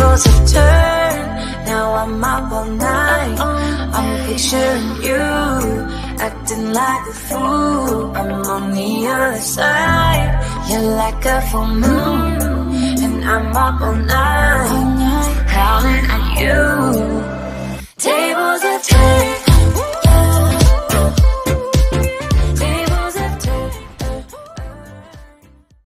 roads have turned. Now I'm up all night. I'm picturing you acting like a fool. I'm on the other side. You're like a full moon, and I'm up all night, howling at you. Tables have turned.